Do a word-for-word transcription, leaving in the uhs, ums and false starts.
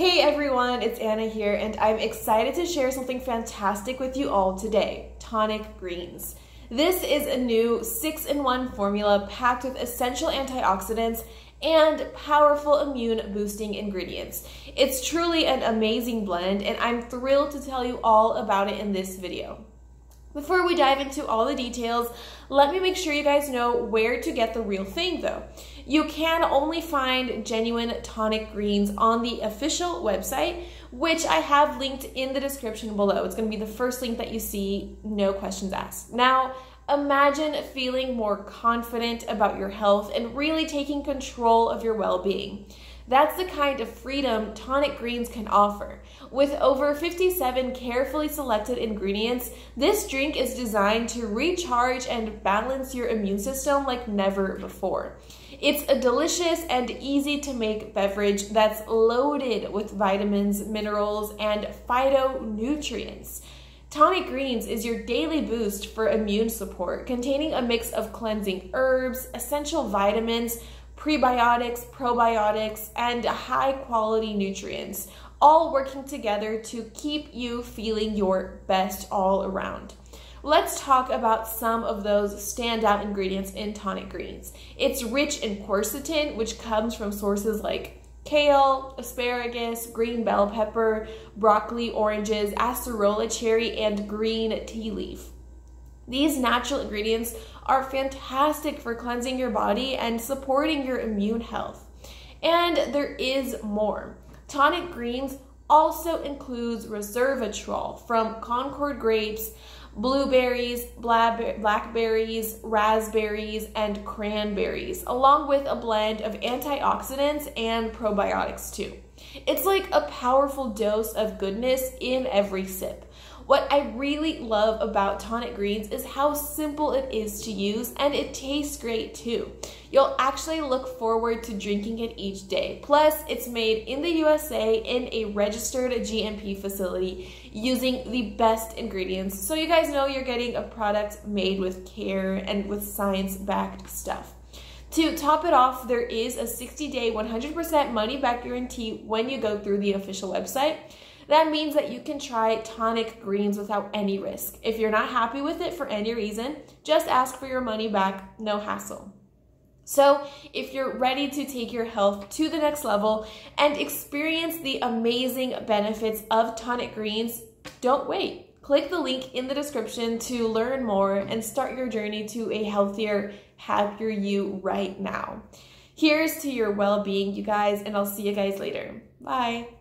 Hey everyone, it's Anna here, and I'm excited to share something fantastic with you all today, Tonic Greens. This is a new six in one formula packed with essential antioxidants and powerful immune boosting ingredients. It's truly an amazing blend, and I'm thrilled to tell you all about it in this video. Before we dive into all the details, let me make sure you guys know where to get the real thing though. You can only find genuine Tonic Greens on the official website, which I have linked in the description below. It's going to be the first link that you see, no questions asked. Now, imagine feeling more confident about your health and really taking control of your well-being. That's the kind of freedom Tonic Greens can offer. With over fifty-seven carefully selected ingredients, this drink is designed to recharge and balance your immune system like never before. It's a delicious and easy-to-make beverage that's loaded with vitamins, minerals, and phytonutrients. Tonic Greens is your daily boost for immune support, containing a mix of cleansing herbs, essential vitamins, prebiotics, probiotics, and high-quality nutrients, all working together to keep you feeling your best all around. Let's talk about some of those standout ingredients in Tonic Greens. It's rich in quercetin, which comes from sources like kale, asparagus, green bell pepper, broccoli, oranges, acerola cherry, and green tea leaf. These natural ingredients are fantastic for cleansing your body and supporting your immune health. And there is more. Tonic Greens also includes resveratrol from Concord grapes, blueberries, blackberries, raspberries, and cranberries, along with a blend of antioxidants and probiotics too. It's like a powerful dose of goodness in every sip. What I really love about Tonic Greens is how simple it is to use, and it tastes great too. You'll actually look forward to drinking it each day. Plus, it's made in the U S A in a registered G M P facility using the best ingredients, so you guys know you're getting a product made with care and with science-backed stuff. To top it off, there is a sixty day, one hundred percent money-back guarantee when you go through the official website. That means that you can try Tonic Greens without any risk. If you're not happy with it for any reason, just ask for your money back, no hassle. So if you're ready to take your health to the next level and experience the amazing benefits of Tonic Greens, don't wait. Click the link in the description to learn more and start your journey to a healthier, happier you right now. Here's to your well-being, you guys, and I'll see you guys later. Bye.